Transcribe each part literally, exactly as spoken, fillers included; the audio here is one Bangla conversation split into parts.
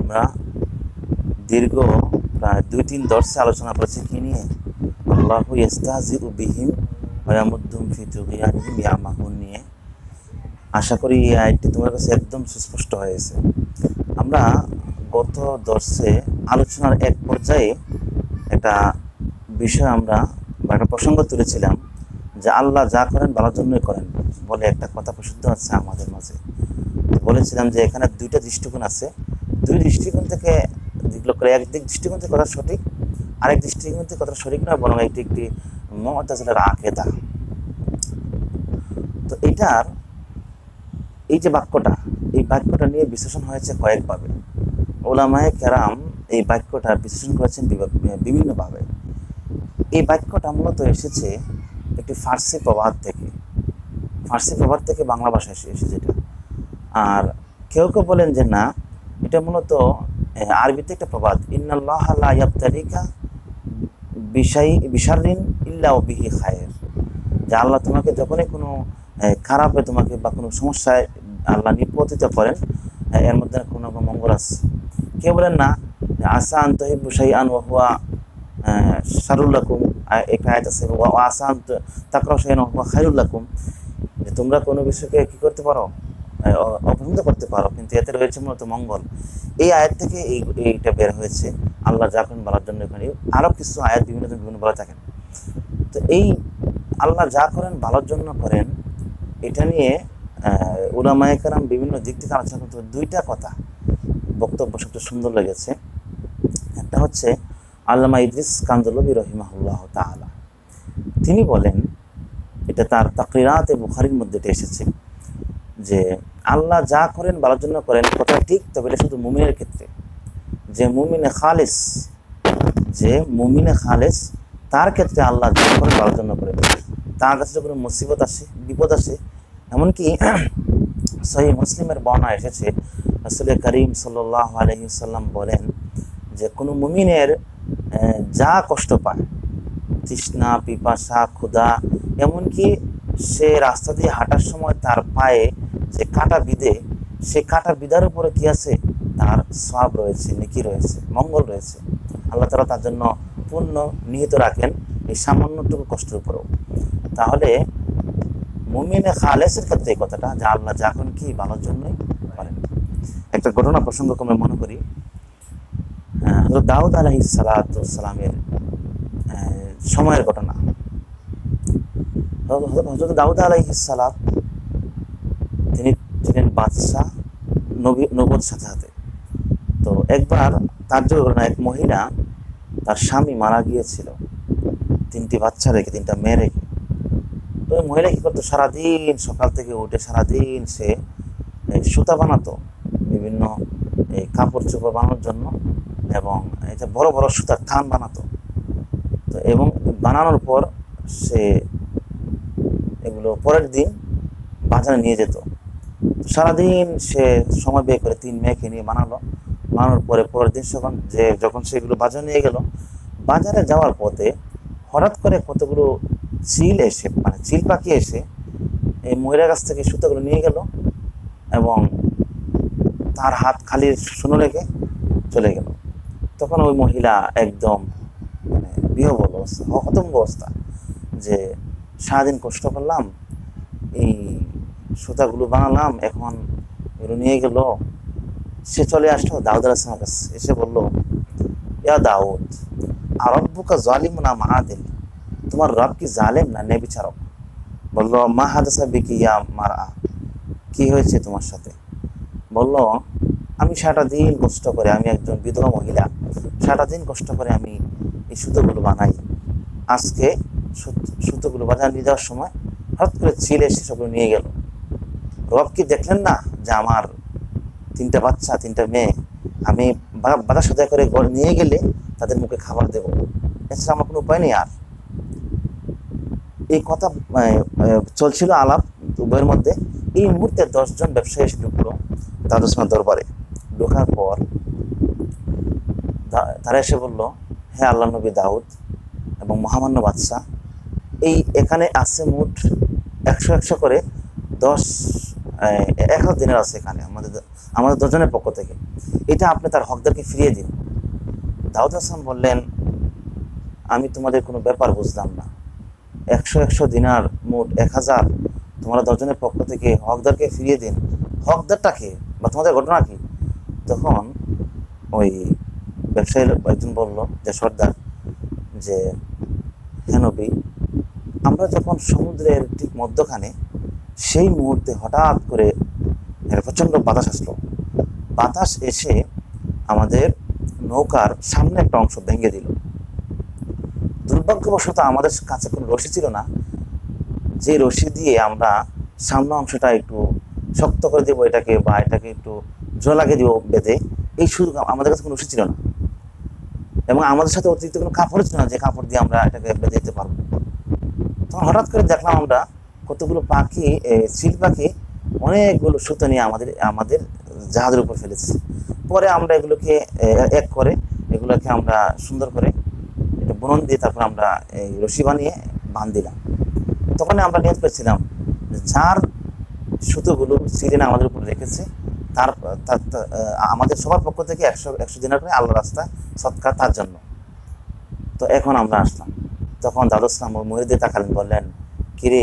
আমরা দীর্ঘ প্রায় দুই তিন দর্শে আলোচনা করেছি কি নিয়ে, আল্লাহু ইস্তাহজিউ বিহিম ওয়া ইয়ামুদ্দুহুম ফি তুগিয়ানিহিম ইয়ামাহুন নিয়ে। আশা করি এই আয়াতটি তোমার কাছে একদম সুস্পষ্ট হয়েছে। আমরা গত দর্শে আলোচনার এক পর্যায়ে একটা বিষয় আমরা বা একটা প্রসঙ্গ তুলেছিলাম যে আল্লাহ যা করেন ভালোর জন্যই করেন বলে একটা কথা প্রসিদ্ধ আছে আমাদের মাঝে। বলেছিলাম যে এখানে দুইটা দৃষ্টিকোণ আছে, দুই দৃষ্টিকোণ থেকে যেগুলো করে একদিক দৃষ্টিকোণ থেকে কথা সঠিক, আরেক দৃষ্টিকোণ থেকে কথা সঠিক নয়, বরং একটি একটি মুতাজিলার আকীদা। তো এটার এই যে বাক্যটা, এই বাক্যটা নিয়ে বিশ্লেষণ হয়েছে কয়েকভাবে। ওলামায়ে কেরাম এই বাক্যটা বিশ্লেষণ করেছেন বিভিন্নভাবে। এই বাক্যটা মূলত এসেছে একটি ফার্সি প্রবাদ থেকে, ফার্সি প্রবাদ থেকে বাংলা ভাষায় এসেছে যেটা। আর কেউ কেউ বলেন যে না, এটা মূলত আরবিতে একটা প্রবাদ, ইন্নাল্লাহা লা ইয়াবতালিকা বিশাই বিশারিন ইল্লা বিহি খায়ের, যে আল্লাহ তোমাকে যখনই কোনো খারাপে তোমাকে বা কোনো সমস্যায় আল্লাহ নিপতিত করেন এর মধ্যে কোনো রকম মঙ্গল আছে। কেউ বলেন না, আসা আন্তহি বুসাই আন ওয়াহুয়া শারুল্লাকুম, একটা আয়াত আছে আসা আন্ত তাকরা সাইন ওয়াহুয়া খায়রুল্লাকুম, যে তোমরা কোনো বিষয়কে কী করতে পারো, অপছন্দ করতে পারো কিন্তু এতে রয়েছে মূলত মঙ্গল। এই আয়াত থেকে এই এইটা বের হয়েছে, আল্লাহ যাকেন বলার জন্য এখানে আরও কিছু আয়াত বিভিন্ন বিভিন্ন বলে থাকেন। তো এই আল্লাহ যা করেন ভালোর জন্য করেন এটা নিয়ে উলামায়ে কেরাম বিভিন্ন দিক থেকে আলোচনা করতে হবে। দুইটা কথা বক্তব্য সবচেয়ে সুন্দর লেগেছে, একটা হচ্ছে আল্লামা ইদ্রিস কান্দলবী রহিমাহুল্লাহ তাআলা, তিনি বলেন, এটা তার তাকরিরাতে বুখারীর মধ্যে এটা এসেছে যে আল্লাহ যা করেন ভালোর জন্য করেন, কথা ঠিক, তবে এটা শুধু মুমিনের ক্ষেত্রে। যে মুমিনে খালেস, যে মুমিনে খালেস তার ক্ষেত্রে আল্লাহ যা করেন ভালোর জন্য করেন। তার কাছে যখন মুসিবত আসে, বিপদ আসে, এমনকি সহিহ মুসলিমের বর্ণনা এসেছে রাসূল করিম সাল্লাল্লাহু আলাইহি ওয়াসাল্লাম বলেন যে কোনো মুমিনের যা কষ্ট পায়, তৃষ্ণা, পিপাসা, ক্ষুধা, এমনকি সে রাস্তা দিয়ে হাঁটার সময় তার পায়ে যে কাঁটা বিঁধে, সে কাঁটা বিঁধার উপরে কী আছে, তার সওয়াব রয়েছে, নেকি রয়েছে, মঙ্গল রয়েছে। আল্লাহ তাআলা তার জন্য পুণ্য নিহিত রাখেন এই সামান্যটুকু কষ্টের উপরেও। তাহলে মুমিনে খালেসের ক্ষেত্রে এই কথাটা যে আল্লাহ যখন কি ভালোর জন্যই করেন। একটা ঘটনা প্রসঙ্গক্রমে মনে করি, হযরত দাউদ আলাইহিস সালাতু সালামের সময়ের ঘটনা। হযরত দাউদ আলাইহিস সালাম তিনি ছিলেন বাদশাহ, নবী নবুয়ত সাথে সাথে। তো একবার তার যে ঘটনা, এক মহিলা তার স্বামী মারা গিয়েছিল, তিনটি বাচ্চা রেখে, তিনটা মেয়ে রেখে। তো ওই মহিলা কী করতো, সারাদিন সকাল থেকে উঠে সারাদিন সে সুতা বানাতো বিভিন্ন এই কাপড় চোপড় বানানোর জন্য, এবং এটা বড় বড় সুতার থান বানাতো। তো এবং বানানোর পর সে এগুলো পরের দিন বাজারে নিয়ে যেত। সারাদিন সে সময় ব্যয় করে তিন মেয়েকে নিয়ে বানালো, বানানোর পরে পরের দিন যখন যে যখন সে এগুলো বাজারে নিয়ে গেল, বাজারে যাওয়ার পথে হঠাৎ করে কতগুলো চিল এসে, মানে চিল পাখি এসে এই মহিলার কাছ থেকে সুতোগুলো নিয়ে গেল এবং তার হাত খালি শূন্য রেখে চলে গেল। তখন ওই মহিলা একদম মানে বিহবল অবস্থা, হতম্ব অবস্থা, যে সারাদিন কষ্ট করলাম, এই সুতাগুলো বানালাম, এখন এগুলো নিয়ে গেল। সে চলে আসলো দাউদ আলাইহিস সালামের কাছে, এসে বললো, ইয়া দাউদ আরব্বুকা জালিমুন আম আদিল, তোমার রব কি জালেম না নে বিচারক? বললো, মা হাদাসা বিকি ইয়া মারআ, কি হয়েছে তোমার সাথে? বললো, আমি সারাটা দিন কষ্ট করে, আমি একজন বিধবা মহিলা, সারাটা দিন কষ্ট করে আমি এই সুতোগুলো বানাই, আজকে সুতোগুলো বাজার নিয়ে যাওয়ার সময় হঠাৎ করে ছিল এসে সবগুলো নিয়ে গেল। রব কি দেখলেন না যে আমার তিনটা বাচ্চা, তিনটা মেয়ে আমি বাজার সদায় করে ঘর নিয়ে গেলে তাদের মুখে খাবার দেবো, এছাড়া আমার কোনো উপায় নেই। আর এই কথা চলছিল আলাপ উভয়ের মধ্যে। এই মুহূর্তে দশজন ব্যবসায়ী এসে ঢুকলো দাউদ আলাইহিস দরবারে। ঢোকার পর তারা এসে বলল, হ্যাঁ আল্লাহর নবী দাউদ এবং মহামান্য বাদশাহ, এই এখানে আছে মোট একশো একশো করে দশ এগারো দিনের আছে এখানে আমাদের আমাদের দুজনের পক্ষ থেকে, এটা আপনি তার হকদারকে ফিরিয়ে দিন। দাউদ হাসান বললেন, আমি তোমাদের কোনো ব্যাপার বুঝলাম না, একশো একশো দিনার মোট এক হাজার তোমরা দশজনের পক্ষ থেকে হকদারকে ফিরিয়ে দিন, হকদারটাকে বা তোমাদের ঘটনা কি? তখন ওই ব্যবসায়ী একজন বলল যে, সর্দার, যে হে নবী, আমরা যখন সমুদ্রের ঠিক মধ্যখানে, সেই মুহূর্তে হঠাৎ করে প্রচণ্ড বাতাস আসলো, বাতাস এসে আমাদের নৌকার সামনে একটা অংশ ভেঙে দিল। দুর্ভাগ্যবশত আমাদের কাছে কোনো রশি ছিল না, যে রশি দিয়ে আমরা সামনে অংশটা একটু শক্ত করে দেবো এটাকে, বা এটাকে একটু জোর লাগিয়ে দেবো বেঁধে, এই সুযোগ আমাদের কাছে কোনো রশি ছিল না, এবং আমাদের সাথে অতিরিক্ত কোনো কাপড় ছিল না যে কাপড় দিয়ে আমরা এটাকে বেঁধে দিতে পারবো। তখন হঠাৎ করে দেখলাম আমরা কতগুলো পাখি, চিল পাখি অনেকগুলো সুতো নিয়ে আমাদের আমাদের জাহাজের উপর ফেলেছে। পরে আমরা এগুলোকে এক করে এগুলোকে আমরা সুন্দর করে এটা বুনন দিয়ে তারপর আমরা এই রশি বানিয়ে বাঁধ দিলাম। তখন আমরা নিয়ত করেছিলাম যার সুতোগুলো সিরিনে আমাদের উপর রেখেছে তার আমাদের সবার পক্ষ থেকে একশো একশো দিনের করে আল্লাহ রাস্তায় সৎকার তার জন্য। তো এখন আমরা আসলাম, তখন দাউদ ইসলাম মহিলাদের দিয়ে তাকালেন, বললেন, কিরে,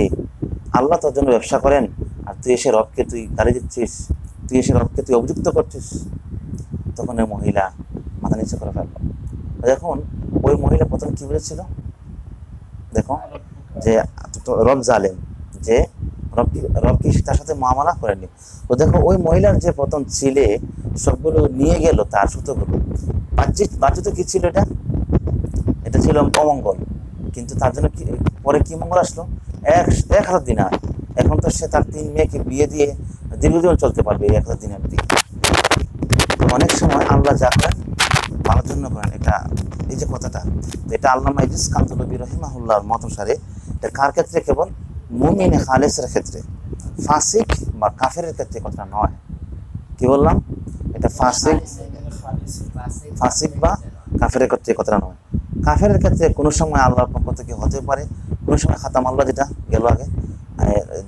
আল্লাহ তোর জন্য ব্যবসা করেন আর তুই এসে রবকে তুই গালি দিচ্ছিস, তুই এসে রবকে তুই অভিযুক্ত করছিস। তখন ওই মহিলা মাথা নিচু করে ফেলল। দেখুন ওই মহিলা প্রথম কী বলেছিল, দেখো যে রব জালেম, যে রব কি রব কি তার সাথে মামলা করেনি। তো দেখো ওই মহিলার যে প্রথম ছিলে সবগুলো নিয়ে গেল তার সুতোগুলো, বাহ্যিক বাহ্য তো কী ছিল এটা, এটা ছিল অমঙ্গল, কিন্তু তার জন্য কি পরে কী মঙ্গল আসলো, এক এক হাজার দিনার। এখন তো সে তার তিন মেয়েকে বিয়ে দিয়ে দীর্ঘজীবন চলতে পারবে এক হাজার দিনার দিকে। তো অনেক সময় আল্লাহ যা করেন ভালোর জন্য করেন, এটা এই যে কথাটা, এটা আল্লামা ইদ্রিস কান্তলবী রহিমাহুল্লাহর মত অনুসারে এটা কার ক্ষেত্রে? কেবল মুমিন খালেসের ক্ষেত্রে, ফাসিক বা কাফেরের ক্ষেত্রে কথা নয়। কি বললাম? এটা ফাসিক ফাসিক বা কাফেরের ক্ষেত্রে কথা নয়। কাফেরের ক্ষেত্রে কোনো সময় আল্লাহর পক্ষ থেকে হতে পারে, কোনো সময় খাতাম আল্লাহ, যেটা গেল আগে,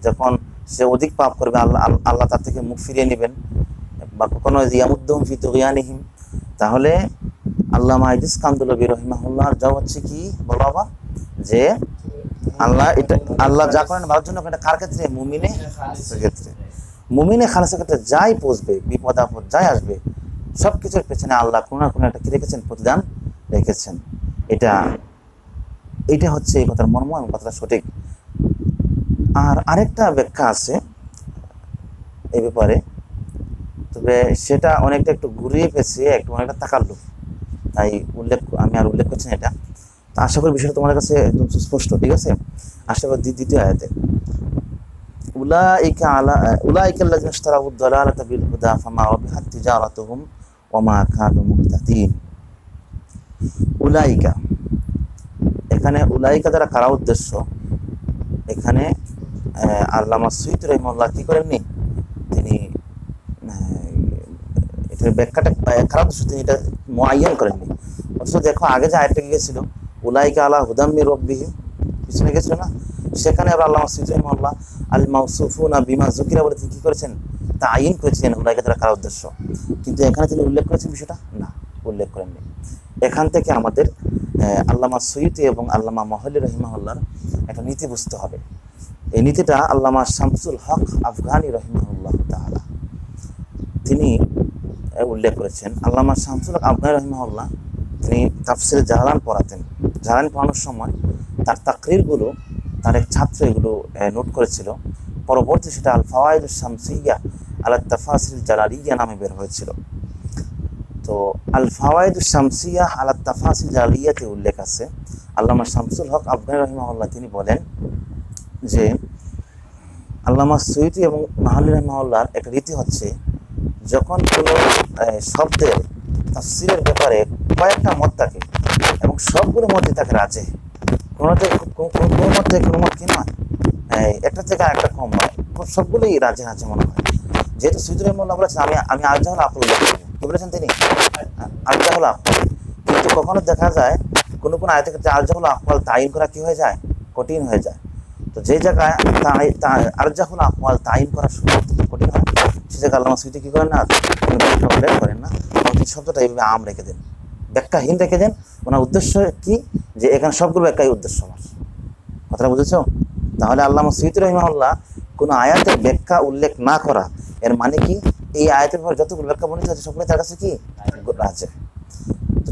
যখন সে অধিক পাপ করবে আল্লাহ আল্লাহ তার থেকে মুখ ফিরিয়ে নেবেন, বা কখনো ইয়ামুদ্দুহুম ফি তুগিয়ানিহিম। তাহলে আল্লামা ইদ্রিস কান্দুলবী রহিমাহুল্লাহর যা হচ্ছে কি বলো আবার, যে আল্লাহ এটা আল্লাহ যা করেন ভালোর জন্য, এটা কার ক্ষেত্রে? মুমিনে খালেসের ক্ষেত্রে। মুমিনে খালেসের ক্ষেত্রে যাই পৌঁছবে, বিপদ আপদ যাই আসবে, সব কিছুর পেছনে আল্লাহ কোনো না কোনো একটা কি রেখেছেন, প্রতিদান রেখেছেন। এটা এটা হচ্ছে এই কথার মর্ম এবং কথাটা সঠিক। আর আরেকটা ব্যাখ্যা আছে এই ব্যাপারে, তবে সেটা অনেকটা একটু ঘুরিয়ে পেছিয়ে একটু অনেকটা তাকাল্লুফ, তাই উল্লেখ আমি আর উল্লেখ করছি না এটা। তো আশা করি বিষয়টা তোমাদের কাছে একদম সুস্পষ্ট, ঠিক আছে? আশা করি দ্বিতীয় আয়াতে উলাইকা আলা উলাইকা আল্লাযিনা ইশতারাউ দালালাতা বিল হুদা ফামা রাবিহাত তিজারাতুহুম ওয়া মা কানু মুহতাদিন। উলাইকা, এখানে উলাইকা দ্বারা কারা উদ্দেশ্য? এখানে আল্লামা সুয়ুতী রাহিমাহুল্লাহ কি করেননি, তিনি এটার ব্যাখ্যাটা কারা উদ্দেশ্য তিনি এটা মুআয়্যান করেননি। অথচ দেখো আগে যে আয়াতটা গিয়েছিল উলাইকা আলা হুদাম মির রাব্বিহিম, পিছনে গেছিল না, সেখানে আবার আল্লামা সুয়ুতী রাহিমাহুল্লাহ আল মাউসুফুনা বিমা যুকিরা বলে তিনি কী করেছেন, তা আইন করেছিলেন উলাইকা দ্বারা কারা উদ্দেশ্য, কিন্তু এখানে তিনি উল্লেখ করেছেন বিষয়টা না, উল্লেখ করেননি। এখান থেকে আমাদের আল্লামা সুয়ুতী এবং আল্লামা মহলি রহিমাহুল্লাহর একটা নীতি বুঝতে হবে। এই নীতিটা আল্লামা শামসুল হক আফগানি রহিমাহুল্লাহ তাআলা তিনি উল্লেখ করেছেন। আল্লামা শামসুল হক আফগানি রহিমাহুল্লাহ তিনি তাফসীরে যাদুল পড়াতেন, যাদুল পড়ানোর সময় তার তাকরিরগুলো তার এক ছাত্র এগুলো নোট করেছিল, পরবর্তী সেটা আল ফাওয়াইদুস শামসিয়া আলা তাফাসিল জালালিয়া নামে বের হয়েছিল। তো আল ফাওয়াইদুস শামসিয়া আলা তাফাসিল জালালিয়াতে উল্লেখ আছে, আল্লামা শামসুল হক আফগানি রহিমাহুল্লাহ তিনি বলেন যে আল্লামা সুয়ুতী এবং মাহলি রহিমাহুল্লাহর একটা রীতি হচ্ছে, যখন কোনো শব্দের তাফসিরের ব্যাপারে কয়েকটা মত থাকে এবং সবগুলো মতই তাকে রাজে, কোনো কোনো মত থেকে কোনো মত কি নয়, একটা থেকে আর একটা কম নয়, সবগুলোই রাজে রাজে মনে হয়। যেহেতু সুয়ুতী রহিমাহুল্লাহ বলেছেন আমি আমি আরজাহুল আকল উল্লেখ করব, কী বলেছেন তিনি? আরজাহুল আকল। কিন্তু কখনো দেখা যায় কোনো কোনো আয়াতের ক্ষেত্রে আরজাহুল আকল তাইন করা কী হয়ে যায়, কঠিন হয়ে যায়। তো যে জায়গায় আরজাহুল আকল তাইন করা শুরু করতে যে কালামা সুইতে কী করেন না কোনো ব্যাখ্যা উল্লেখ করেন না, অতীত শব্দটা এইভাবে আম রেখে দেন, ব্যাখ্যাহীন রেখে দেন। ওনার উদ্দেশ্য কি যে এখানে সবগুলো ব্যাখ্যাই উদ্দেশ্য আমার, কথাটা বুঝেছ? তাহলে আল্লামা সুইতি রহিমাহুল্লাহ কোনো আয়াতের ব্যাখ্যা উল্লেখ না করা এর মানে কি এই আয়াতের পর যতগুলো ব্যাখ্যা বর্ণিত হয়েছে সবগুলো তার কাছে কি আছে।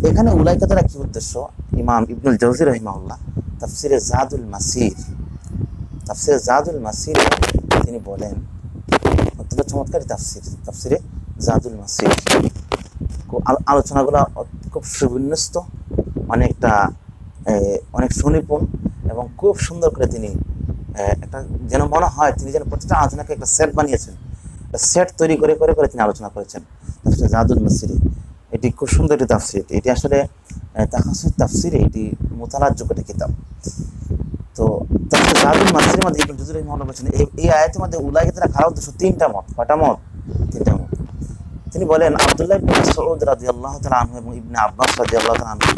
তো এখানে উলাইকা দ্বারা কী উদ্দেশ্য ইমাম ইবনুল জওজি রহিমাহুল্লাহ তাফসীরে যাদুল মাসীর তাফসীরে যাদুল মাসীর তিনি বলেন অত্যন্ত চমৎকারী তাফসীর, তাফসীরে যাদুল মাসীর আলোচনাগুলো খুব সুবিন্যস্ত, অনেকটা অনেক সুনিপুণ এবং খুব সুন্দর করে তিনি একটা যেন মনে হয় তিনি যেন প্রত্যেকটা আলোচনাকে একটা সেট বানিয়েছেন, সেট তৈরি করে করে করে তিনি আলোচনা করেছেন তাফসীরে যাদুল মাসীরে। এটি খুব সুন্দর একটি তাফসীর, এটি আসলে তাখাসুস তাফসীরে এটি মুতালাজ্জুক একটি কিতাব। তো তাফসীরে যাদুল মাসীরের মধ্যে ইবনে জুজুরি মওলানা বলেছেন এই আয়াতের মধ্যে উলাইকা তারা খারাপ উদ্দেশ্য তিনটা মত, কয়টা মত? তিনটা মত। তিনি বলেন আব্দুল্লাহ ইবনে মাসউদ রাদিয়াল্লাহু তাআলা আনহু এবং ইবনে আব্বাস রাদিয়াল্লাহু তাআলা আনহু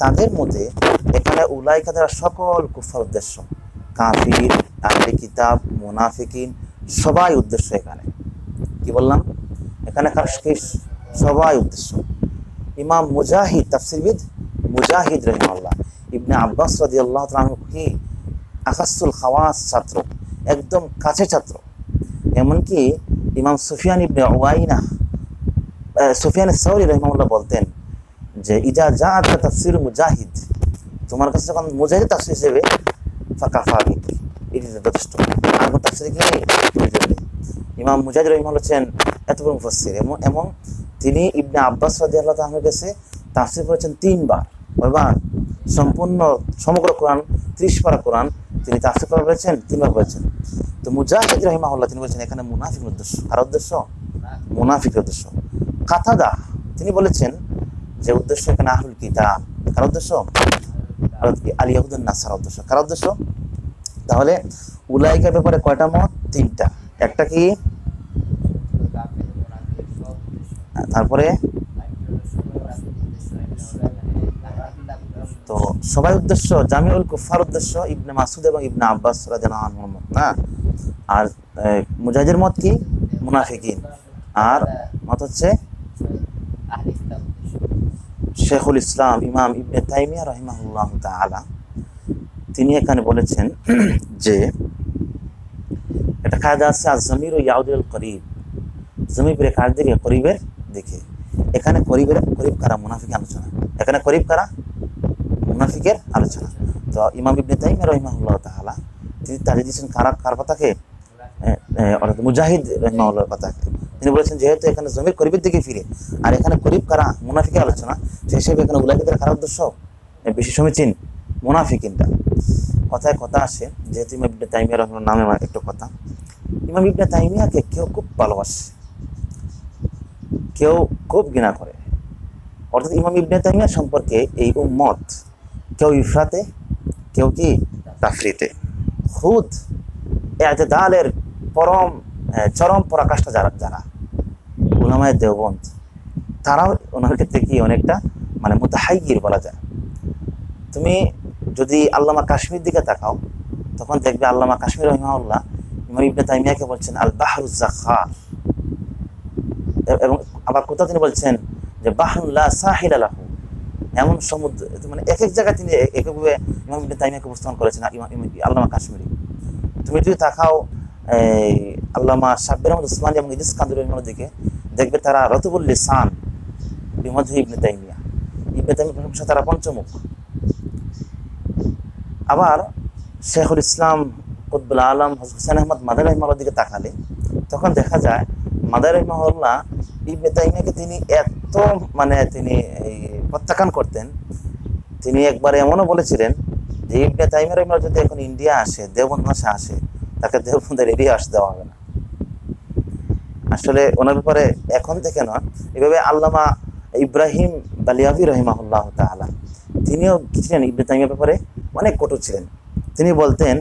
তাদের মতে এখানে উলাইকা তারা সকল কুফার উদ্দেশ্য, কাফির, আহলে কিতাব, মুনাফিকিন সবাই উদ্দেশ্য। এখানে কি বললাম? এখানে কাশকিশ সবাই উদ্দেশ্য। ইমাম মুজাহিদ তাফসীরবিদ মুজাহিদ রাহিমাহুল্লাহ ইবনে আব্বাস রাদিয়াল্লাহু তাআলা আনহু কি আকাসুল খাওয়াস ছাত্র, একদম কাছে ছাত্র। এমনকি ইমাম সুফিয়ান ইবনে উয়াইনা সুফিয়ান আস-সাউরি রাহিমাহুল্লাহ বলতেন যে ইজা জাআত তাফসীর মুজাহিদ, তোমার কাছে যখন মুজাহিদ তাফসীর হিসেবে ফাকা ফাবি এটি যথেষ্ট, আর কোনো তাফসীর কি নেই। ইমাম মুজাহিদ রাহিমাহুল্লাহ ছিলেন এত বড় মুফাসসির এবং তিনি ইবনে আব্বাস রাদিয়াল্লাহু তাআলার কাছে তাফসীর করেছেন তিনবার, কয়বার? সম্পূর্ণ সমগ্র কোরআন ত্রিশ পারা কোরআন তিনি তাফসীর করেছেন, তিনবার করেছেন। তো মুজাহিদ রাহিমাহুল্লাহ তিনি বলেছেন এখানে মুনাফিক উদ্দেশ্য, আর উদ্দেশ্য মুনাফিক উদ্দেশ্য। কাতাদা তিনি বলেছেন যে উদ্দেশ্য এখানে আহলুল কিতাব, কার উদ্দেশ্য? আল ইয়াহুদ ওয়ান নাসারা উদ্দেশ্য, কার উদ্দেশ্য? তাহলে উলাইকার ব্যাপারে কয়টা মত? তিনটা। একটা কি? তারপরে তো সবাই উদ্দেশ্য জামিউল কুফার উদ্দেশ্য ইবনে মাসউদ এবং ইবনে আব্বাস রাদিয়াল্লাহু আনহুর মত না, আর মুজাহিদের মত কি? মুনাফিকিন। আর মত হচ্ছে শেখুল ইসলাম ইমাম ইবনে তাইমিয়া রাহিমাহুল্লাহ তাআলা তিনি এখানে বলেছেন যে একটা কায়দা আছে আজ-জামির ইয়াউদুল করিব, জমির রেখার দিকে করিবের দেখে। এখানে করিবের করিব কারা? মুনাফিক আলোচনা, এখানে করিব কারা? মুনাফিকের আলোচনা। তো ইমাম ইবনে তাইমিয়া রাহিমাহুল্লাহ তাআলা তিনি তারিখ দিয়েছেন কারা, কার কথাকে? অর্থাৎ মুজাহিদ রাহিমাহুল্লাহর কথাকে। তিনি বলেছেন যেহেতু এখানে জমির করিবের দিকে ফিরে, আর এখানে করিব কারা? মুনাফিকের আলোচনা, সেই হিসেবে এখানে উলাইকাদের কারা উদ্দেশ্য? বেশি সমীচীন মুনাফিকিনটা। কথায় কথা আসে যেহেতু ইমাম ইবনে তাইমিয়া রাহিমাহুল্লাহর নামে আমার একটু কথা। ইমাম ইবনে তাইমিয়াকে কেউ খুব ভালোবাসে, কেউ খুব ঘৃণা করে। অর্থাৎ ইমাম ইবনে তাইমিয়া সম্পর্কে এই উম্মত কেউ ইফরাতে, কেউ কি তাফরিতে। খুদ এতেদালের পরম চরম পরাকাষ্ঠা যারা যারা উলামায়ে দেওবন্দ তারাও ওনার ক্ষেত্রে কি অনেকটা মানে মুতাহাইয়ির বলা যায়। তুমি যদি আল্লামা কাশ্মীর দিকে তাকাও তখন দেখবে আল্লামা কাশ্মীর রহিমাহুল্লাহ ইমাম ইবনে তাইমিয়াকে বলছেন আল বাহরুজ জাখার, এবং আবার কোথাও তিনি বলছেন যে বাহরুল্লা সাহিল আলাহু, এমন সমুদ্র। মানে এক এক জায়গায় তিনি এককভাবে ইমাম ইবনে তাইমিয়াকে উপস্থাপন করেছেন আল্লামা কাশ্মীরি। তুমি যদি তাকাও এই আল্লামা শাব্বির আহমদ উসমানী এবং ইদ্রিস কান্দুরের দিকে দেখবে তারা রতবুল লিসান বিমধি ইবনে তাইমিয়া, ইবনে তাইমিয়ার প্রশংসা তারা পঞ্চমুখ। আবার শেখুল ইসলাম কুতবুল আলম হুসাইন আহমদ মাদানী রহিমাহুল্লাহর দিকে তাকালে তখন দেখা যায় মাদানী রহিমাহুল্লাহ ইবনে তাইমিয়াকে তিনি এত মানে তিনি এই প্রত্যাখ্যান করতেন, তিনি একবার এমনও বলেছিলেন যে ইবনে তাইমিয়া রহিমাহুল্লাহ যদি এখন ইন্ডিয়া আসে, দেওবন্দ ভাষা আসে, তাকে দেওবন্দের এরিয়া আসতে দেওয়া হবে না। আসলে ওনার ব্যাপারে এখন থেকে নয়, এভাবে আল্লামা ইব্রাহিম বালিয়াভি রহিমাহুল্লাহ তাআলা তিনিও কি ছিলেন ইবনে তাইমিয়ার ব্যাপারে অনেক কঠোর ছিলেন। তিনি বলতেন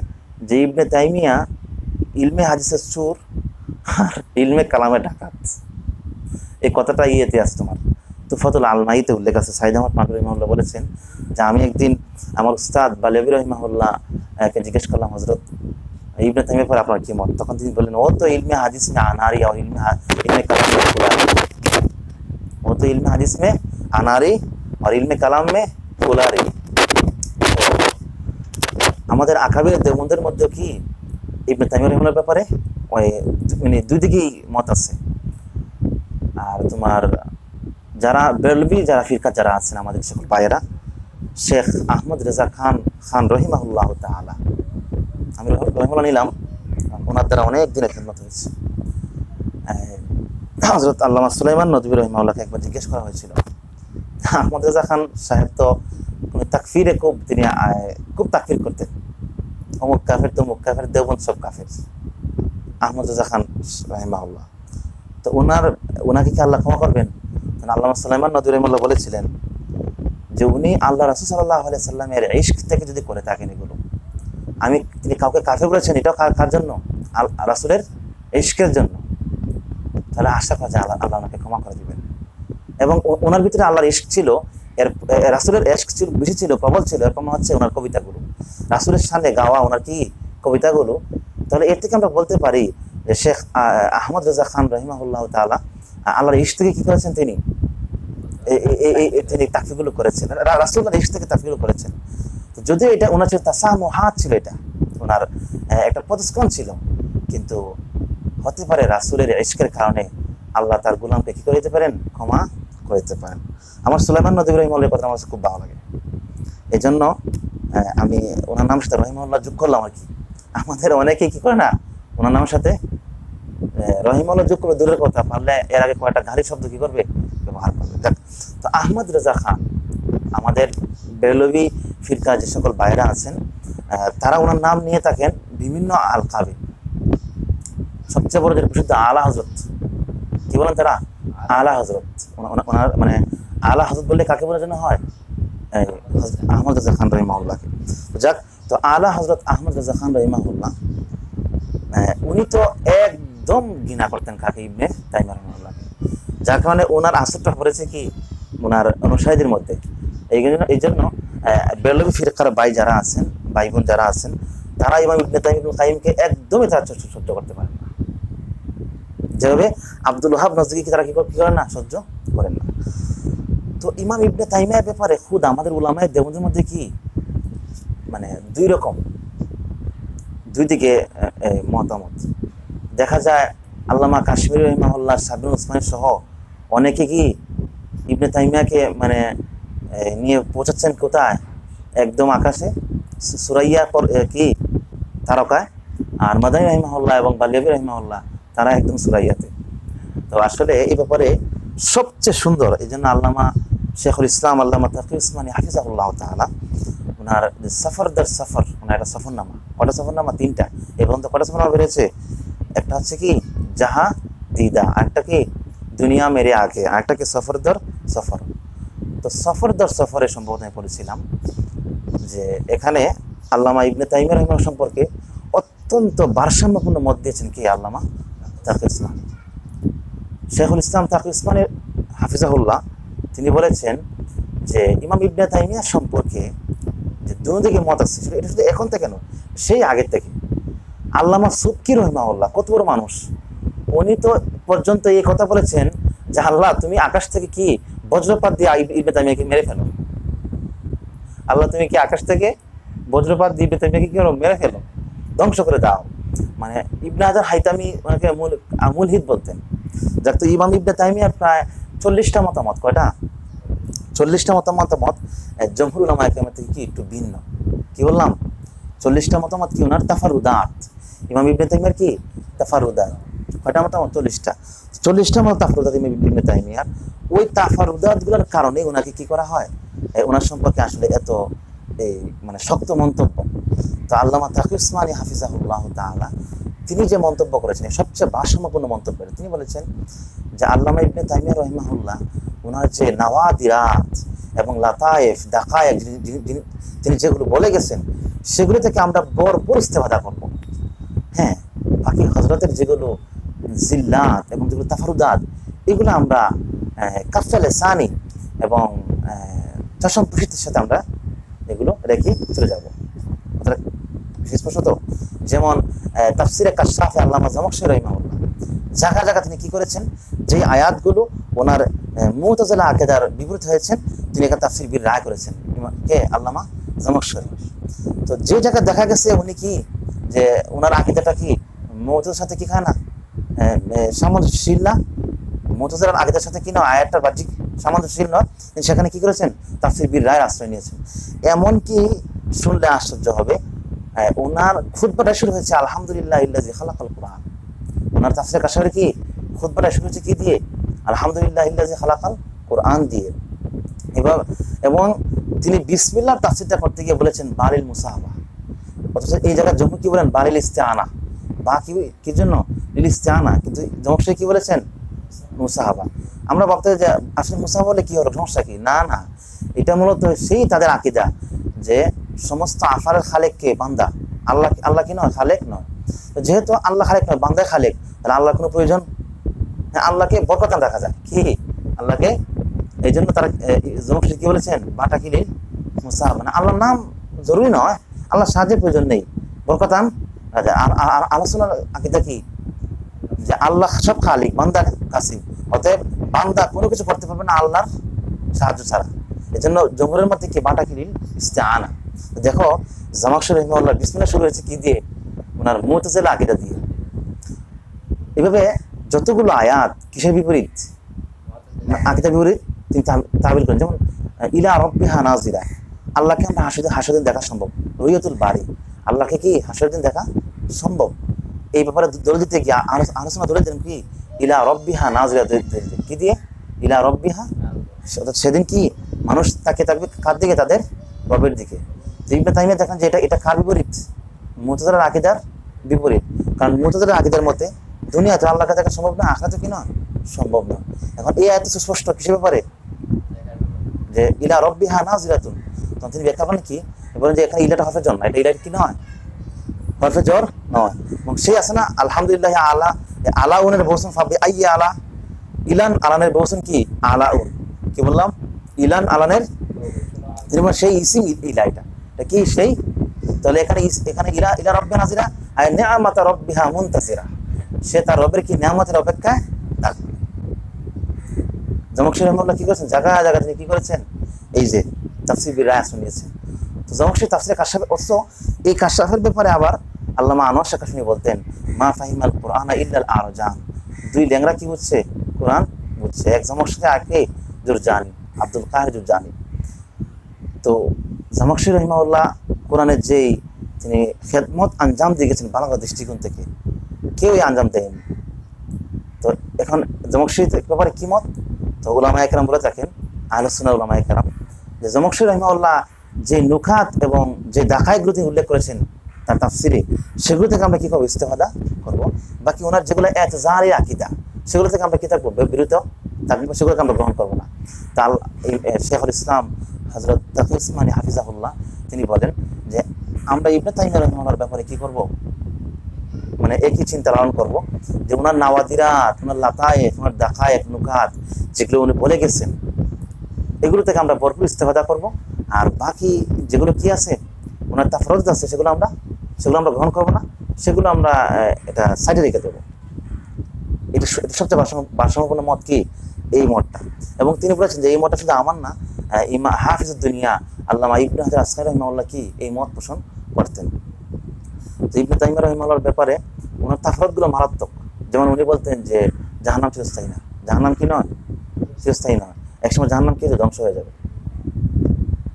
যে ইবনে তাইমিয়া ইলমে হাদিসের চোর আর ইলমে কালামে ডাকাত। এই কথাটা ইয়েতে আস তোমার তুফাতুল আলমাইতে উল্লেখ আছে। সাইদ আহমদ মাহবুব রহিমাহুল্লাহ বলেছেন যে আমি একদিন আমার উস্তাদ বালিয়াভি রহিমাহুল্লাহকে জিজ্ঞেস করলাম, হজরত ইবনে তাইমিয়ার পর আপনার কি মত? তখন তিনি বললেন, ও তো ইলমে হাদিস মে আনারি আর ইলমে ইলমে কালাম মে ফুলানি, ও তো ইলমে হাদিস মে আনারি আর ইলমে কালাম মে ফুলানি। আমাদের আকাবির দেওবন্দের মধ্যে কি ইবনে তাইমিয়া রহমানের ব্যাপারে ওই মানে দুই দিকেই মত আছে। আর তোমার যারা বেলবি যারা ফিরকা যারা আছেন আমাদের সকল ভাইয়েরা, শেখ আহমদ রেজা খান খান রহিমাহুল্লাহ তাআলা, আমি রহিমাহুল্লাহ নিলাম, ওনার দ্বারা অনেক দিনের খেদমত হয়েছে। হযরত আল্লামা সুলাইমান নদভী রহিমাহুল্লাহকে একবার জিজ্ঞেস করা হয়েছিল, আহমদ রেজা খান সাহেব তো তাকফিরে খুব তিনি খুব তাকফির করতেন, অমুক কাফের তমুক কাফের দেওবন্দ সব কাফের, আহমদ রেজা খান রহিমাহুল্লাহ, তো ওনার ওনাকে কি আল্লাহ ক্ষমা করবেন? আল্লামা সুলাইমান নদভী রহিমাহুল্লাহ বলেছিলেন যে উনি আল্লাহ রাসূল সাল্লাল্লাহু আলাইহি সাল্লামের ইশক থেকে যদি করে থাকেন এগুলো, আমি তিনি কাউকে কাফের বলেছেন, এটাও কার জন্য? রাসূলের ইশকের জন্য। তাহলে আশা করা যায় আল্লাহ আল্লাহ ওনাকে ক্ষমা করে দিবেন। এবং ওনার ভিতরে আল্লাহর ইশক ছিল, এর রাসূলের ইশক ছিল, বেশি ছিল, প্রবল ছিল। এরকম হচ্ছে ওনার কবিতাগুলো, রাসূলের সামনে গাওয়া ওনার কি কবিতাগুলো। তাহলে এর থেকে আমরা বলতে পারি যে শেখ আহমদ রেজা খান রাহিমাহুল্লাহু তাআলা আল্লাহর ইশক থেকে কি করেছেন, তিনি তিনি তাকফীরগুলো করেছেন, রাসূলের ইশক থেকে তাকফীরগুলো করেছেন। যদিও এটা ওনার ছিল তাসামুহাত ছিল, এটা ওনার একটা প্রতিস্করণ ছিল, কিন্তু হতে পারে রাসূলের ইশকের কারণে আল্লাহ তার গোলামকে কি করে দিতে পারেন, ক্ষমা করে দিতে পারেন। আমার সুলাইমান নদভী রহিমাহুল্লাহর কথা আমার খুব ভালো লাগে, এই জন্য আমি ওনার নাম সাথে রহিমাহুল্লাহ যোগ করলাম আর কি। আমাদের অনেকেই কি করে না, ওনার নামের সাথে রহিমাহুল্লাহ যোগ করবে দূরের কথা, পারলে এর আগে কয়েকটা গালি শব্দ কি করবে, ব্যবহার করবে। তো আহমদ রেজা খান, আমাদের বেরলবি ফিরকা যে সকল বাইরা আছেন তারা ওনার নাম নিয়ে থাকেন বিভিন্ন আলকাবে। সবচেয়ে বড় যেটা প্রসিদ্ধ আলা হজরত, কি বলেন তারা? আলা হজরত। ওনার মানে আলা হজরত বললে কাকে বলার জন্য হয়? আহমদ রেজা খান রহিমাহুল্লাহকে। যাক, তো আলা হজরত আহমদ রেজা খান রহিমাহুল্লাহ উনি তো একদম ঘৃণা করতেন কাকে? ইবনে তাইমিয়া রহিমাহুল্লাহকে। যার কারণে ওনার আসরটা পড়েছে কি ওনার অনুসারীদের মধ্যে। এই জন্য এই জন্য বেরলবি ফিরকার ভাই যারা আছেন, ভাই বোন যারা আছেন, তারা ইমাম ইবনে তাইমিয়া ইবনুল কাইমকে একদমই তারা সহ্য করতে পারেন না, যেভাবে আব্দুল ওয়াহাব নজদিকে তারা কী করেন না, সহ্য করেন না। তো ইমাম ইবনে তাইমিয়ার ব্যাপারে খুদ আমাদের উলামায়ে দেওবন্দের মধ্যে কি মানে দুই রকম দুই দিকে মতামত দেখা যায়। আল্লামা কাশশাফ রহিমাহুল্লাহ, সাবির উসমানী সহ অনেকে কি ইবনে তাইমিয়াকে মানে নিয়ে পৌঁছাচ্ছেন কোথায়? একদম আকাশে, সুরাইয়া কি তারকায়। আর মাদানী রহিমাহুল্লাহ এবং বালিয়াবী রহিমাহুল্লাহ তারা একদম সুরাইয়াতে। তো আসলে এই ব্যাপারে সবচেয়ে সুন্দর, এই জন্য আল্লামা শেখুল ইসলাম আল্লামা তাকি উসমানী হাফিজাহুল্লাহ তাআলা ওনার সফর দর সফর, ওনার একটা সফরনামা, কটা সফরনামা? তিনটা। এই পর্যন্ত কটা সফরনামা বেরিয়েছে? একটা হচ্ছে কি জাহা দিদা, আরেকটা কি দুনিয়া মেরে আগে, আরেকটা কি সফর দর সফর। তো সফর দর সফরে সম্ভবত আমি পড়েছিলাম যে এখানে আল্লামা ইবনে তাইমিয়া রহিমাহ সম্পর্কে অত্যন্ত ভারসাম্যপূর্ণ মত দিয়েছেন কি আল্লামা তাকি উসমানী। শেখুল ইসলাম তাকি উসমানী হাফিজাহুল্লাহ তিনি বলেছেন যে ইমাম ইবনে তাইমিয়া সম্পর্কে যে দুদিকে মত আছে, এটা শুধু এখন থেকে নয়, সেই আগের থেকে। আল্লামা সুবকি রহিমাহুল্লাহ কত বড় মানুষ, উনি তো পর্যন্ত এই কথা বলেছেন যে আল্লাহ তুমি আকাশ থেকে কি বজ্রপাত দিয়ে ইবনে তাইমিয়াকে মেরে ফেলো, আল্লাহ তুমি কি আকাশ থেকে বজ্রপাত দিয়ে ইবনে তাইমিয়াকে কি মেরে ফেলো, ধ্বংস করে দাও। মানে ইবনে হাজার হাইতামি ওনাকে মূল মুলহিদ বলতেন। যাক, তো ইমাম ইবনে তাইমিয়ার প্রায় চল্লিশটা মতামত, কয়টা? চল্লিশটা মতামত মত জমহুর উলামায়ে কেরাম থেকে কি একটু ভিন্ন। কি বললাম? চল্লিশটা মতামত কি ওনার তাফারুদাত, ইমাম ইবনে তাইমিয়ার কি তাফারুদাত, কয়টা মতামত? চল্লিশটা। চল্লিশটা মত তাফারুদাত ইমাম ইবনে তাইমিয়ার। ওই তাফারুদাতগুলোর কারণে ওনাকে কি করা হয়, ওনার সম্পর্কে আসলে এত এই মানে শক্ত মন্তব্য। তো আল্লামা তাকি উসমানী হাফিজাহুল্লাহ তাআলা তিনি যে মন্তব্য করেছেন সবচেয়ে ভারসাম্যপূর্ণ মন্তব্য, তিনি বলেছেন যে আল্লামা ইবনে তাইমিয়া রহিমাহুল্লাহ ওনার যে নাওয়াদিরাত এবং লাতায়েফ দাকায়েক তিনি যেগুলো বলে গেছেন সেগুলো থেকে আমরা বরপুর ইস্তেফাদা করব। হ্যাঁ, বাকি হযরতের যেগুলো জিল্লাত এবং যেগুলো তাফারুদাত এগুলো আমরা কাফাল সানি এবং চশম পুষিতের সাথে আমরা এগুলো রেখে চলে যাব। বিশেষ প্রশ্ন তো যেমন তাফসীরে কাশশাফে আল্লামা যমখশরীর রাহিমাহুল্লাহ জায়গা জায়গা তিনি কি করেছেন, যে আয়াতগুলো ওনার মুতাজিলা আকীদার বিপরীত হয়েছেন তিনি এখানে তাফসীর বিল রায় করেছেন, কে আল্লামা যমখশরীর। তো যে জায়গা দেখা গেছে উনি কি যে ওনার আকীদাটা কি মুতাজিলার সাথে কি খায় না, সামঞ্জস্যশীল না, মুতাজিলার আকীদার সাথে কি না আয়াতটার বাহ্যিক সামঞ্জস্যশীল নয়, তিনি সেখানে কি করেছেন তাফসীর বিল রায়ের আশ্রয় নিয়েছেন। এমনকি শুনলে আশ্চর্য হবে ওনার খুতবাটা শুরু হয়েছে আলহামদুলিল্লাহ ইল্লাযী খালাকাল কুরআন। ওনার তাফসীরে কাশশাফের কি খুতবাটা শুরু হয়েছে কি দিয়ে, আলহামদুলিল্লাহ ইল্লাযী খালাকাল কুরআন দিয়ে। এবার এবং তিনি বিসমিল্লাহর তাফসীরটা করতে গিয়ে বলেছেন বালিল মুসাহাবা, অথচ এই জায়গায় যখন কি বলেন বালিল ইস্তিআনা, বা কি কি জন্য লিল ইস্তিআনা, কিন্তু যখন কি বলেছেন মুসাহাবা। আমরা বলতে যে আসলে মুসাহাবা বলে কি হলো সমস্যা কি, না না এটা মূলত সেই তাদের আকীদা যে সমস্ত আফারের খালেককে বান্দা, আল্লাহ আল্লাহ কি নয় খালেক নয়, যেহেতু আল্লাহ খালেক নয় বান্দায় খালেক, তাহলে আল্লাহর কোনো প্রয়োজন, হ্যাঁ আল্লাহকে বরকতান রাখা যায় কি আল্লাহকে, এই জন্য তারা যমখশরীর কি বলেছেন বাটা কিলি মুসাহাবা, মানে আল্লাহর নাম জরুরি নয়, আল্লাহর সাহায্যের প্রয়োজন নেই, বরকতান রাখা যায়। আর আলোচনার আকীদা কি যে আল্লাহ সব খালিক বান্দা কাসিম, অতএব বান্দা কোনো কিছু করতে পারবে না আল্লাহর সাহায্য ছাড়া, এই জন্য জমহুরের মধ্যে কি বাটা কিলিল ইস্তিআনা। দেখো যমখশরীর রাহিমাহুল্লাহ বিসমিল্লাহ শুরু হয়েছে কি দিয়ে, ওনার মুতাজিলা আকীদা দিয়ে। এভাবে যতগুলো আয়াত কিসের বিপরীত, আকীদার বিপরীত তিনি তাবিল করেন, যেমন ইলা রব্বিহা নাযিরা, আল্লাহকে আমরা হাসরের হাসরের দেখা সম্ভব, রুইয়াতুল বারি, আল্লাহকে কি হাসরের দিন দেখা সম্ভব। এই ব্যাপারে দলিল দিতে গিয়ে আলোচনা দলিল দেন কি ইলা রব্বিহা নাযিরা কি দিয়ে, ইলা রব্বিহা, অর্থাৎ সেদিন কি মানুষ তাকে তাকবে কার দিকে, তাদের রবের দিকে। ইবনে তাইমিয়া দেখেন যে এটা এটা কার বিপরীত, মুতাজিলার আকীদার বিপরীত, কারণ মুতাজিলার আকীদার মতে দুনিয়াতে আল্লাহকে দেখা সম্ভব না, আখিরাতে কি না সম্ভব না। এখন এই আয়াত সুস্পষ্ট কিসের ব্যাপারে, যে ইলা রব্বিহা নাযিরাতুন, তখন তিনি ব্যাখ্যা করেন কি বলেন যে এখানে ইলাটা হরফে জর না, এটা ইলা কি নয় হরফে জর নয়, এবং সেই আছে না আলহামদুলিল্লাহ আলা আলা উনের বহুসন ফাবি আইয়া আলা ইলান আলানের বহুসন কি আলা উন, কি বললাম ইলান আলানের সেই ইসিম ইলা, এটা কি সেই, তাহলে এখানে এখানে ইলা ইলা রব্বিহা নাযিরা আর নিআমাতা রব্বিহা মুনতাসিরা, সে তার রবের কি নিয়ামতের অপেক্ষায় থাকবে। যমখশরীর রাহিমাহুল্লাহ কি করেছেন জায়গা জায়গা তিনি কি করেছেন এই যে তাফসীর বিল রায় শুনিয়েছেন। তো যমখশরীর তাফসীরে কাশশাফের অর্থ এই কাশশাফের ব্যাপারে আবার আল্লামা আনোয়ার শাহ কাশমি বলতেন মা ফাহিমাল কুরআনা ইল্লাল আরজান, দুই ল্যাংরা কি বুঝছে কোরআন বুঝছে, এক যমখশরীর আগে জুরজানি আব্দুল কাহির জুরজানি। তো যমখশরীর রাহিমাহুল্লাহ কোরআনের যেই তিনি খেদমত আঞ্জাম দিয়ে গেছেন বাংলা দৃষ্টিকোণ থেকে কেউই আঞ্জাম দেয়নি। তো এখন যমখশরীর ব্যাপারে কি মত, তো উলামায়ে একরাম বলে থাকেন আলোচনা উলামায়ে একরাম যে যমখশরীর রাহিমাহুল্লাহ যে নুখাত এবং যে দাখায়গুলো তিনি উল্লেখ করেছেন তার তাফসিরে, সেগুলো থেকে আমরা কী করবো ইস্তেফাদা করবো, বাকি ওনার যেগুলো এতজারে আকীদা সেগুলো থেকে আমরা কী থাকবো বিরত থাকবো, সেগুলোকে আমরা গ্রহণ করবো না। তাল শেখুল ইসলাম হযরত তাকি উসমানী হাফিজাহুল্লাহ তিনি বলেন যে আমরা ইবনে তাইমিয়া রাহিমাহুল্লাহর ব্যাপারে কি করব, মানে একই চিন্তা লালন করব যে ওনার নাওয়াদিরাত, ওনার লাতায়েফ, ওনার দাকায়েফ নুকাত যেগুলো উনি বলে গেছেন এগুলো থেকে আমরা ভরপুর ইস্তেফাদা করব, আর বাকি যেগুলো কি আছে ওনার তাফরদ আছে সেগুলো আমরা সেগুলো আমরা গ্রহণ করব না, সেগুলো আমরা এটা সাইডে রেখে দেবো। এটা সবচেয়ে ভারসাম্যপূর্ণ মত কি এই মতটা, এবং তিনি বলেছেন যে এই মতটা শুধু আমার না, ইমা হাফিজুদ দুনিয়া আল্লামা ইবনে হাজার আসকারী রাহিমাহুল্লাহ কি এই মত পোষণ করতেন। তো ইবনে তাইমিয়া রাহিমাহুল্লাহর ব্যাপারে ওনার তাফরীদগুলো মারাত্মক, যেমন উনি বলতেন যে জাহান্নাম চিরস্থায়ী না, জাহান্নাম কি নয় চিরস্থায়ী নয়, একসময় জাহান্নাম কি ধ্বংস হয়ে যাবে,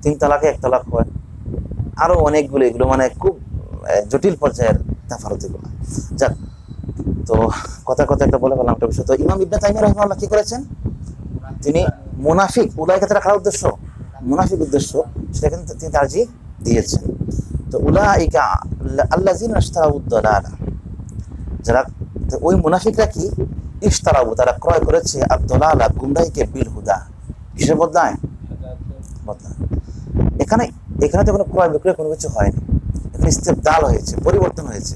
তিন তালাকে এক তালাক হয়, আরও অনেকগুলো, এগুলো মানে খুব জটিল পর্যায়ের তাফরীদগুলো। যাক, তো কথা কথা একটা বলে ফেললাম একটা বিষয়। তো ইমাম ইবনে তাইমিয়া রাহিমাহুল্লাহ কি করেছেন, তিনি মুনাফিক উলাইকা তারা খারাপ উদ্দেশ্য মুনাফিক উদ্দেশ্য সেটা কিন্তু তিনি তারজি দিয়েছেন। তো উলাইকা আল্লাযিনা ইশতারাউদ দালালা, যারা ওই মুনাফিকরা কি ইশতারাউ তারা ক্রয় করেছে আর দালালা গুমরাহীকে বিল হুদা, কিসের বদলায় বদলায়, এখানে এখানে তো কোনো ক্রয় বিক্রয় কোনো কিছু হয়নি, এখানে ইস্তেবদাল হয়েছে, পরিবর্তন হয়েছে।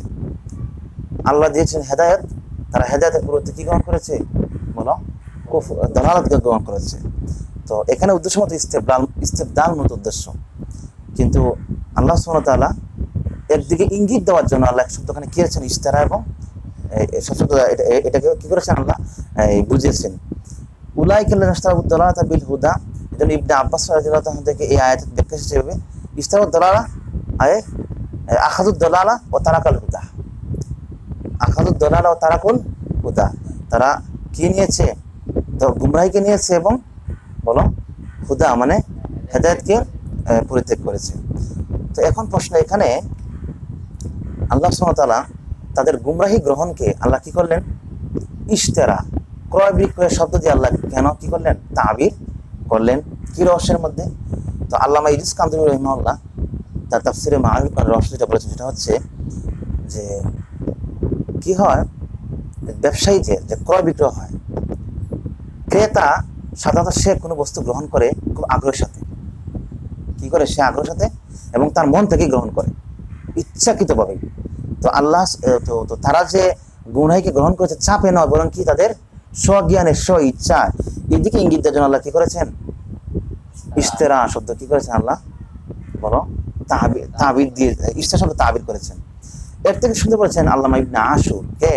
আল্লাহ দিয়েছেন হেদায়েত, তারা হেদায়েতের পরিবর্তে কি গ্রহণ করেছে বলো দালালতকে গ্রহণ করেছে। তো এখানে উদ্দেশ্য মতো ইস্তেবদাল ইস্তেবদাল মতো উদ্দেশ্য, কিন্তু আল্লাহ সুবহানাহু ওয়া তাআলা एर दिखे इंगित देवार जन्य आल्लाह शब्दखाने कि करेছেন ইসতিরা এবং শব্দ এটাকে কি করেছেন আল্লাহ বুঝিয়েছেন। উলাইকা আল্লাযীনা ইশতারাউ দালালাতা বিল হুদা, এজন্য ইবনে আব্বাস রাদিয়াল্লাহু আনহু থেকে এই আয়াতের ব্যাখ্যা হিসেবে ইশতারাউ দালালা আয় আখাযু দালালা ওয়া তারাকাল হুদা, আখাযু দালালা ওয়া তারাকুল হুদা, তারা কি নিয়েছে তো গুমরাহীকে নিয়েছে এবং বলো হুদা মানে হেদায়েতকে পরিত্যাগ করেছে। তো এখন প্রশ্ন এখানে আল্লাহ সুবহানাহু ওয়া তাআলা তাদের গুমরাহী গ্রহণকে আল্লাহ কি করলেন ইশতারা ক্রয় বিক্রয় শব্দ দিয়ে আল্লাহ কেন কি করলেন তাবির করলেন কি রহস্যের মধ্যে। তো আল্লামা ইদ্রিস কান্দুরি রাহিমাহুল্লাহ তার তাফসীরে মাআরিফের রহস্য যেটা বলেছেন সেটা হচ্ছে যে কি হয় ব্যবসায়ীদের যে ক্রয় বিক্রয় হয় ক্রেতা সাধারণত সে কোনো বস্তু গ্রহণ করে খুব আগ্রহের সাথে, কি করে সে আগ্রহের সাথে এবং তার মন থেকে গ্রহণ করে ইচ্ছাকৃতভাবেই। তো আল্লাহ তো তারা যে গুনাহকে গ্রহণ করেছে চাপে নয় বরং কি তাদের স্বজ্ঞানে স্ব ইচ্ছা এদিকে ইঙ্গিত দেওয়ার জন্য আল্লাহ কি করেছেন ইশতেরা শব্দ কি করেছেন আল্লাহ বলো তাবির তাবির দিয়ে ইশতেরা শব্দ তাবির করেছেন। এর থেকে শুনতে বলেছেন আল্লামা ইবনে আশুর, কে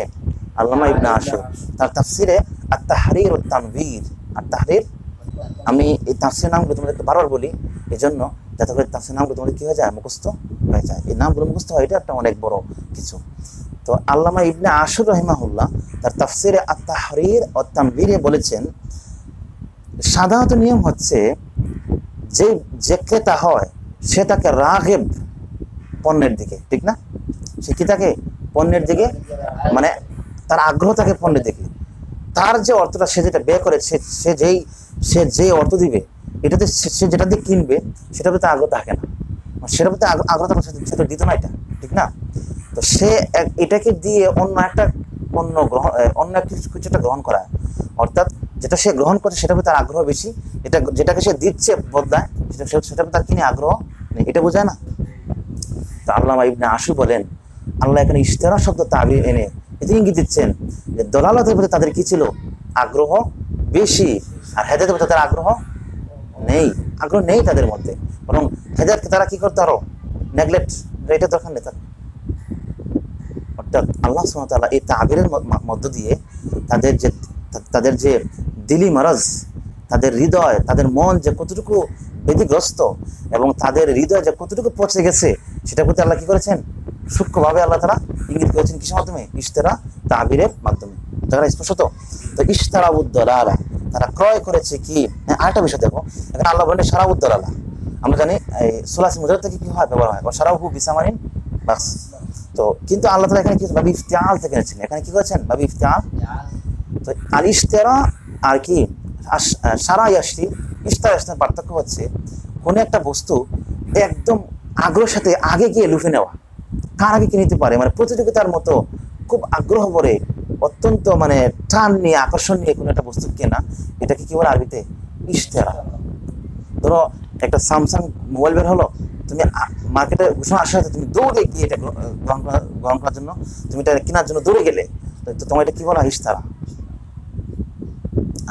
আল্লামা ইবনে আশুর তার তাফসিরে At Tahrir Wat Tanwir, At Tahrir আমি এই তাফসির নামগুলো তোমাদেরকে বারবার বলি এই জন্য যাতে করে তাফসির নামগুলো তোমাদের কী হয়ে যায় মুখস্থ হয়ে যায়, এই নামগুলো মুখস্থ হয় এটা একটা অনেক বড় কিছু। তো আল্লামা ইবনে আশুর রহিমাহুল্লাহ তার তাফসিরে আত তাহরির ওয়াত তানবীরে বলেছেন সাধারণত নিয়ম হচ্ছে যে যে ক্রেতা হয় সে তাকে রাগেব পণ্যের দিকে, ঠিক না, সে কি তাকে পণ্যের দিকে মানে তার আগ্রহ তাকে পণ্যের দিকে, তার যে অর্থটা সে যেটা ব্যয় করে সে সে যেই সে যে অর্থ দিবে এটাতে সে যেটা দিয়ে কিনবে সেটার প্রতি আগ্রহ থাকে না, সেটার প্রতি আগ্রহ থাকে সে তো দিত না এটা, ঠিক না। তো সে এটাকে দিয়ে অন্য একটা পণ্য গ্রহণ অন্য একটা কিছুটা গ্রহণ করা অর্থাৎ যেটা সে গ্রহণ করে সেটার প্রতি তার আগ্রহ বেশি, এটা যেটাকে সে দিচ্ছে বদলায় সেটা সেটার প্রতি তার কিনে আগ্রহ নেই, এটা বোঝায় না। তো আল্লামা ইবনে আশুর বলেন আল্লাহ এখানে ইশতেরা শব্দ তাবির এনে এতে ইঙ্গিত দিচ্ছেন যে দলালতের প্রতি তাদের কি ছিল আগ্রহ বেশি আর হেদায়েতের প্রতি তাদের আগ্রহ নেই, আগ্রহ নেই তাদের মধ্যে, বরং হেদায়েতকে তারা কি করতে আরো নেগলেক্ট এটা দরকার নেই তাদের। অর্থাৎ আল্লাহ সুবহানাহু ওয়া তাআলা এই তাবিরের মধ্য দিয়ে তাদের যে তাদের যে দিলি মারাজ তাদের হৃদয় তাদের মন যে কতটুকু বেদিগ্রস্ত এবং তাদের হৃদয় যে কতটুকু পচে গেছে সেটার প্রতি আল্লাহ কি করেছেন সূক্ষ্মভাবে আল্লাহ তারা ইঙ্গিত করেছেন কিসের মাধ্যমে ইশতেরা তাবিরের মাধ্যমে তারা স্পষ্টত। তো ইশতারা উদ্দলালা তারা ক্রয় করেছে কি আরেকটা বিষয় দেখো এখানে আল্লাহ বলেন সারা উদ্দলালা আমরা জানি এই সুলাস মুজার থেকে কি হয় ব্যবহার হয় সারাও হু বিসামারিন বাস। তো কিন্তু আল্লাহ তারা এখানে কি ভাবি ইফতিয়াল থেকে এনেছেন এখানে কি করেছেন ভাবি ইফতিয়াল। তো আর ইশতেরা আর কি সারা ইয়াসি ইশতারা ইশতার পার্থক্য হচ্ছে কোনো একটা বস্তু একদম আগ্রহের সাথে আগে গিয়ে লুফে নেওয়া কার আগে কিনে নিতে পারে মানে প্রতিযোগিতার মতো খুব আগ্রহ করে অত্যন্ত মানে টান নিয়ে আকর্ষণ নিয়ে কোনো একটা বস্তু কেনা এটাকে কি বলে আরবিতে ইশতেরা। ধরো একটা স্যামসাং মোবাইল বের হলো তুমি মার্কেটে ঘোষণা আসার সাথে তুমি দৌড়ে গিয়ে এটা গ্রহণ করা গ্রহণ করার জন্য তুমি এটা কেনার জন্য দৌড়ে গেলে তো তোমার এটা কী বলা ইশতেরা।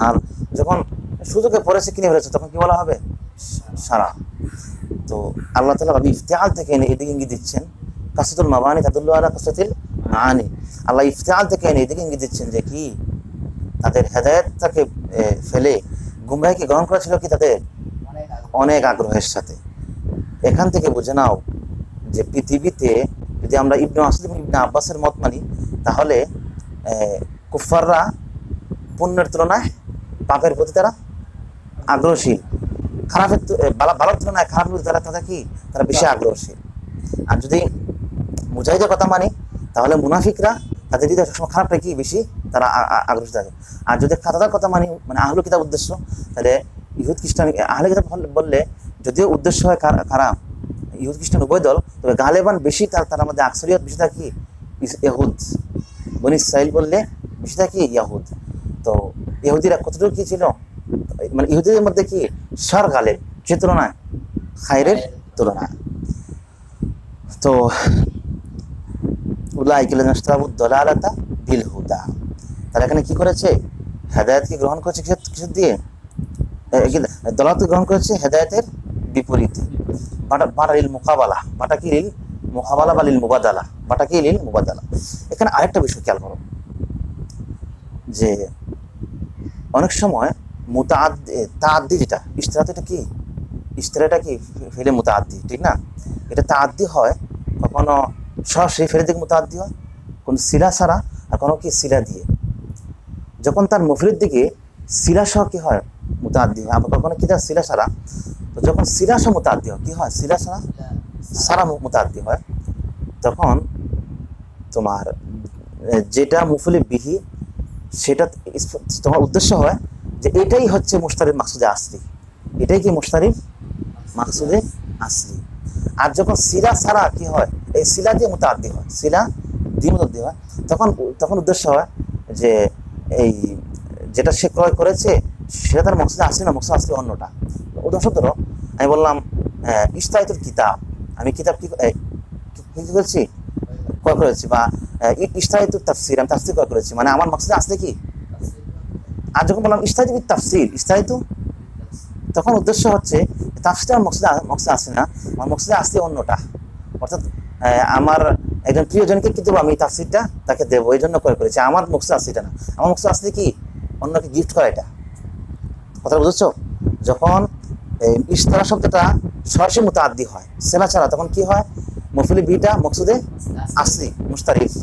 আর যখন সুযোগে পড়েছে কিনে ফেলেছে তখন কি বলা হবে সারা। তো আল্লাহ তাআলা ভাবি ইফতিয়াল থেকে এনে এদিকে ইঙ্গিত দিচ্ছেন কাসরাতুল মাবানি তাদুল্লু আলা কাসরাতিল মাআনি আল্লাহ ইফতিয়াল থেকে এনে এদিকে ইঙ্গিত দিচ্ছেন যে কি তাদের হেদায়েতটাকে ফেলে গুমরাহীকে গ্রহণ করেছিল কি তাদের অনেক আগ্রহের সাথে। এখান থেকে বুঝে নাও যে পৃথিবীতে যদি আমরা ইবনে মাসউদ এবং ইবনে আব্বাসের মত মানি তাহলে কুফাররা পুণ্যের তুলনায় পাপের প্রতি তারা আগ্রহশীল, খারাপের ভালোর তুলনায় খারাপের প্রতি তারা তাদের কি তারা বেশি আগ্রহশীল। আর যদি মুজাহিদের কথা মানে তাহলে মুনাফিকরা তাদের যদি সবসময় খারাপটা কি বেশি তারা আগ্রহী থাকে। আর যদি খাতাদার কথা মানে মানে আহলু কিতাব উদ্দেশ্য তাহলে ইহুদ খ্রিস্টান আহলে কিতাব বললে যদিও উদ্দেশ্য হয় খারাপ ইহুদ খ্রিস্টান উভয় দল তবে গালেবান বেশি তার তার মধ্যে আকসরিয়ত বেশি থাকে ইহুদ, বনি ইসরাইল বললে বেশি থাকে ইয়াহুদ। তো ইহুদিরা কতটুকু কি ছিল মানে ইহুদিদের মধ্যে কি সার গালেব সে তুলনায় খায়রের তুলনায়। তো উলাইকা আল্লাযীনা বিল হুদা তারা এখানে কি করেছে হেদায়েতকে গ্রহণ করেছে কিছু দিয়ে দলালতকে গ্রহণ করেছে হেদায়েতের বিপরীতে বাটা বাটা রিল মোকাবেলা বাটা কি রিল মুহামালা বা লিল মুবাদালা, বাটা কি লিল মুবাদালা। এখানে আরেকটা বিষয় খেয়াল করো যে অনেক সময় মুতাআদ্দি তাআদ্দি যেটা ইশতিরাত, এটা কি ইশতিরাটা কি ফেলে মুতাআদ্দি, ঠিক না? এটা তাআদ্দি হয় কখনো সরাসরি ফেলে দিকে মুতাআদ্দি হয়, কোনো সিলা ছাড়া, আর কোনো কি সিলা দিয়ে। যখন তার মুফরিদ দিকে সিলা সহ কী হয় মুতাআদ্দি হয়, আবার কখনো কি তার সিলা ছাড়া। তো যখন সিলা সহ মুতাআদ্দি হয় কী হয়, সিলা ছাড়া সারা মুতাআদ্দি হয়, তখন তোমার যেটা মুফলি বিহি সেটা তোমার উদ্দেশ্য হয় যে এটাই হচ্ছে মুশতারিফ মাকসুদে আসলি, এটাই কি মুশতারিফ মাকসুদে আসলি। আর যখন সিলা ছাড়া কি হয়, এই সিলা দিয়ে মুতাআদ্দি হয়, সিলা দিয়ে মুতাআদ্দি হয়, তখন তখন উদ্দেশ্য হয় যে এই যেটা সে ক্রয় করেছে সেটা তার মকসুদে আসলি না, মকসুদ আসলি অন্যটা। উদাহরণস্বরূপ আমি বললাম ইশতাইতুল কিতাব, আমি কিতাব কি কি করেছি ক্রয় করেছি, বা ইশতাইতুল তাফসীর, আমি তাফসীর ক্রয় করেছি, মানে আমার মকসুদে আসলে কি। আর যখন বললাম ইশতাইতু বিত তাফসীর, ইশতাইতু, তখন উদ্দেশ্য হচ্ছে তাফসীর আমার মকসুদে মকসুদে আসে না, আমার মকসুদে আসলে অন্যটা। অর্থাৎ আমার একজন প্রিয়জনকে কি দেবো, আমি তাফসীরটা তাকে দেবো, এই জন্য ক্রয় করেছি, আমার মকসুদে আসলে এটা না, আমার মকসুদে আসলে কি অন্যকে গিফট করা। এটা কথাটা বুঝেছ? যখন ইশতারা শব্দটা সরাসরি মুতাআদ্দি হয় সেলা ছাড়া, তখন কি হয় মুফলি বিটা মকসুদে আসলি মুশতারিফ।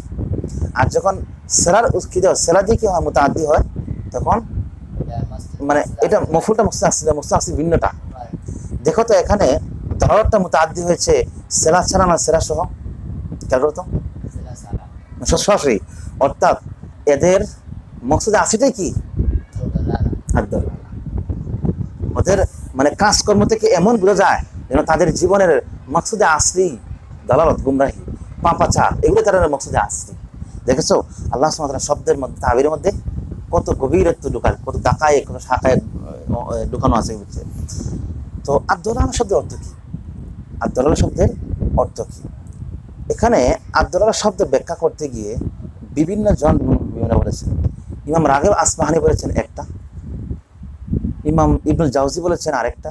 আর যখন সেলার কি দেওয়া সেলা দিয়ে কি হয় মুতাআদ্দি হয়, তখন মানে এটা মফুলটা মকসুদে আসলি, মকসুদে আসলি ভিন্নটা। দেখো তো এখানে ধরনটা মুতাআদ্দি হয়েছে সেলা ছাড়া না সেলা সহ, খেয়াল করো তো সরাসরি। অর্থাৎ এদের মকসুদে আসিটাই কি ওদের মানে কাজকর্ম থেকে এমন বোঝা যায় যেন তাদের জীবনের মকসুদে আসলি দালালত, গুমরাহি, পাপাচার, এগুলো তাদের মকসুদে আসলি। দেখেছো আল্লাহ সুবহানাহু ওয়া তাআলা শব্দের মধ্যে, তাবিরের মধ্যে কত গভীরত্ব লুকায়, কত দাকায়ে কত শাখায় লুকানো আছে। তো আদ-দালালা শব্দের অর্থ কি, আদ-দালালা শব্দের অর্থ কি? এখানে আদ-দালালা শব্দ ব্যাখ্যা করতে গিয়ে বিভিন্ন জন বিভিন্ন বলেছেন। ইমাম রাগিব আসমাহানি বলেছেন একটা, ইমাম ইবনুল জাওজি বলেছেন আরেকটা,